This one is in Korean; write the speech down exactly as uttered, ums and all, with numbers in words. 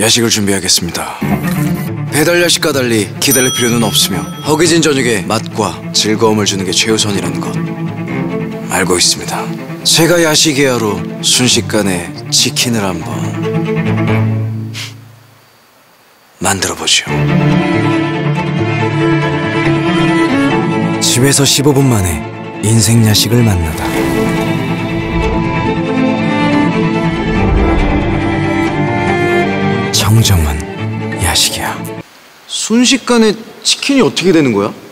야식을 준비하겠습니다. 배달 야식과 달리 기다릴 필요는 없으며 허기진 저녁에 맛과 즐거움을 주는 게 최우선이라는 것 알고 있습니다. 제가 야식 이하로 순식간에 치킨을 한번 만들어보죠. 집에서 십오 분 만에 인생 야식을 만나다. 정정은 야식이야. 순식간에 치킨이 어떻게 되는 거야?